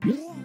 Player, hello.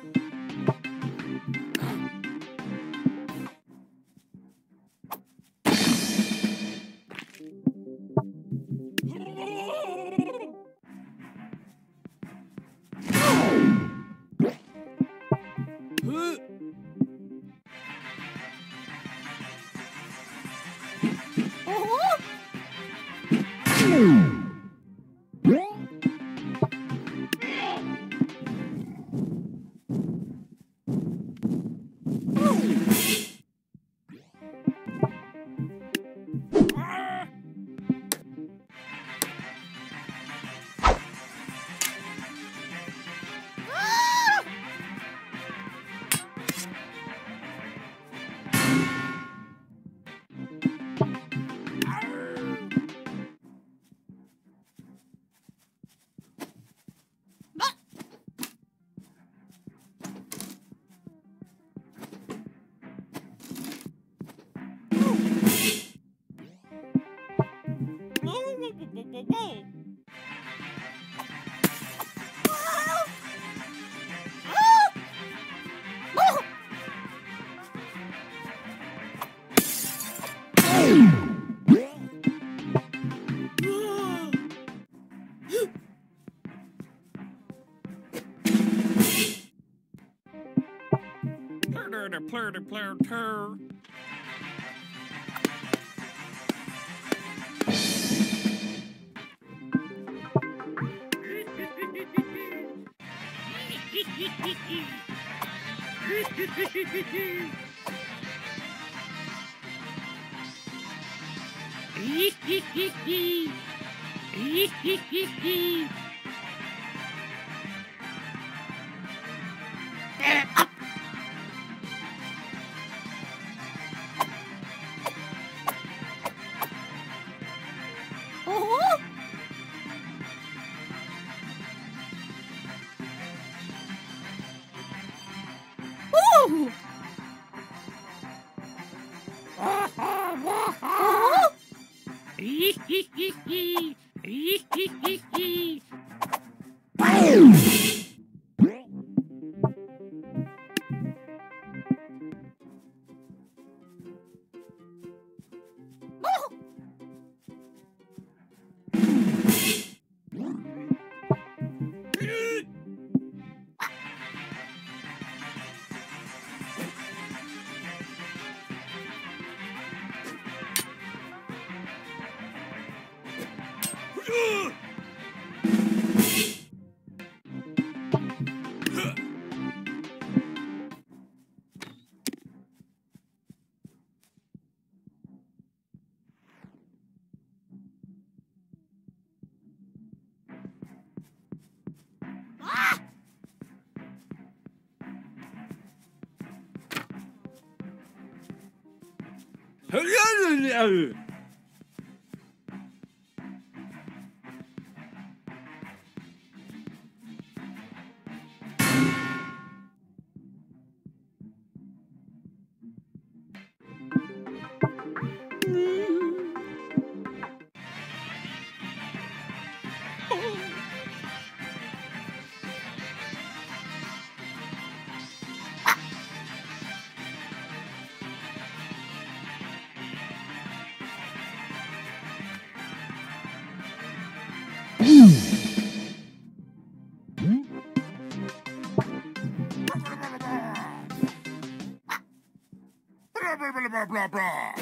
Blah, blah.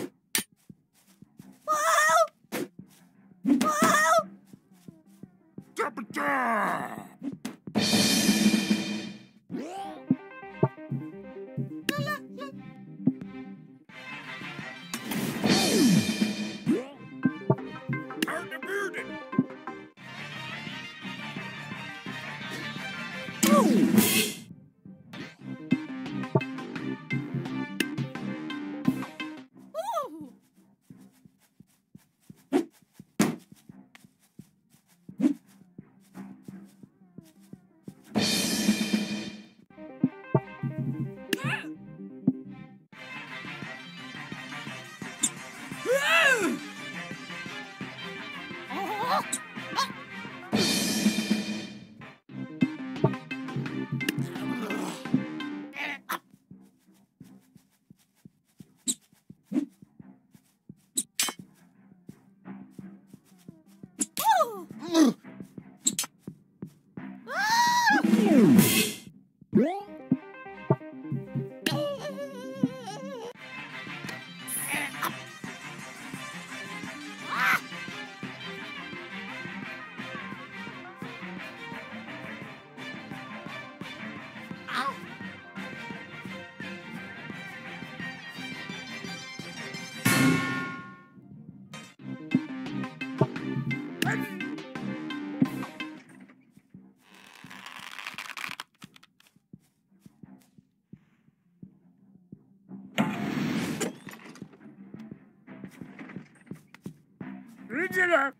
Wow! Wow! Temperature! later.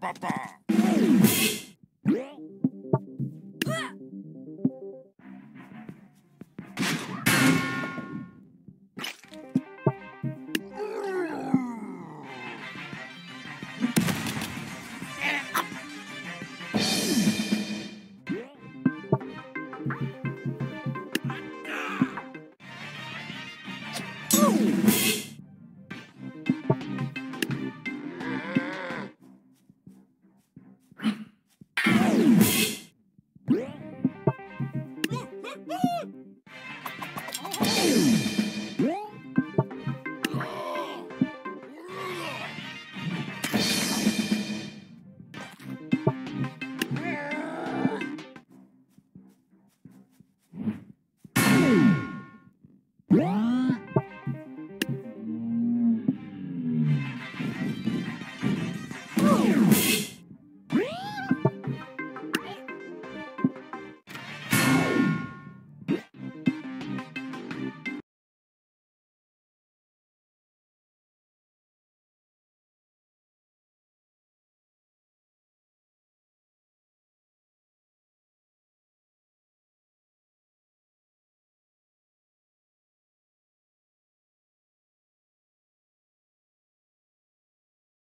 pa, pa, pa.